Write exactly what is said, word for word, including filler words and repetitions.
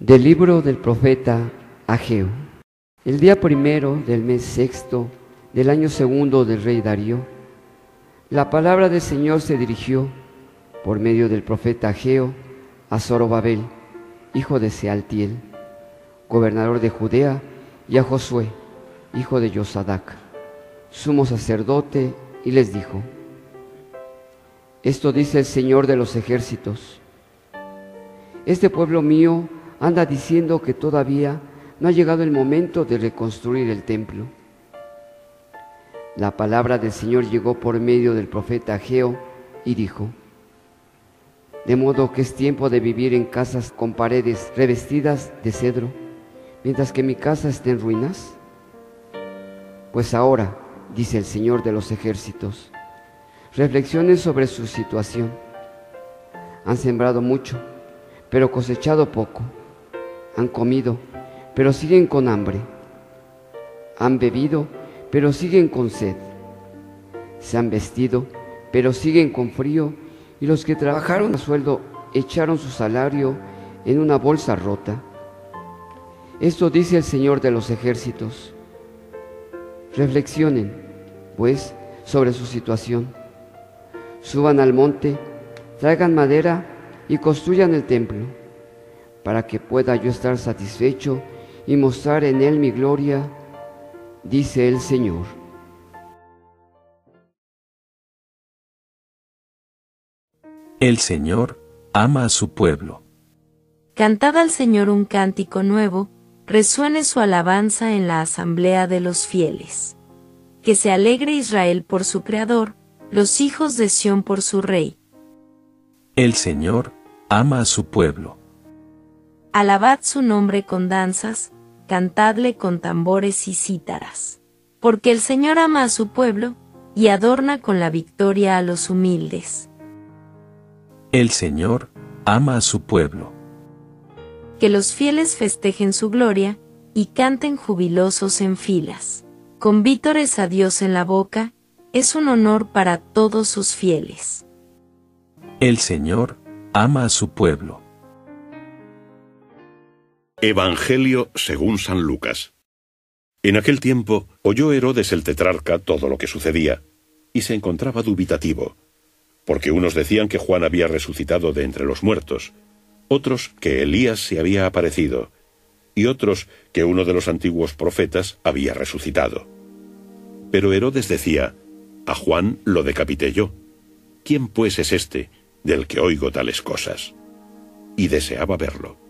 Del libro del profeta Ageo. El día primero del mes sexto del año segundo del rey Darío, la palabra del Señor se dirigió por medio del profeta Ageo a Zorobabel, hijo de Sealtiel, gobernador de Judea, y a Josué, hijo de Josadac, sumo sacerdote, y les dijo: Esto dice el Señor de los ejércitos: Este pueblo mío anda diciendo que todavía no ha llegado el momento de reconstruir el templo. La palabra del Señor llegó por medio del profeta Ageo y dijo: De modo que es tiempo de vivir en casas con paredes revestidas de cedro, mientras que mi casa esté en ruinas. Pues ahora, dice el Señor de los ejércitos, reflexionen sobre su situación. Han sembrado mucho, pero cosechado poco. Han comido, pero siguen con hambre. Han bebido, pero siguen con sed. Se han vestido, pero siguen con frío, y los que trabajaron a sueldo echaron su salario en una bolsa rota. Esto dice el Señor de los ejércitos. Reflexionen, pues, sobre su situación. Suban al monte, traigan madera y construyan el templo, para que pueda yo estar satisfecho y mostrar en él mi gloria, dice el Señor. El Señor ama a su pueblo. Cantad al Señor un cántico nuevo, resuene su alabanza en la asamblea de los fieles. Que se alegre Israel por su Creador, los hijos de Sión por su Rey. El Señor ama a su pueblo. Alabad su nombre con danzas, cantadle con tambores y cítaras. Porque el Señor ama a su pueblo, y adorna con la victoria a los humildes. El Señor ama a su pueblo. Que los fieles festejen su gloria, y canten jubilosos en filas. Con vítores a Dios en la boca, es un honor para todos sus fieles. El Señor ama a su pueblo. Evangelio según San Lucas. En aquel tiempo oyó Herodes el tetrarca todo lo que sucedía, y se encontraba dubitativo, porque unos decían que Juan había resucitado de entre los muertos, otros que Elías se había aparecido, y otros que uno de los antiguos profetas había resucitado. Pero Herodes decía: A Juan lo decapité yo. ¿Quién pues es este, del que oigo tales cosas? Y deseaba verlo.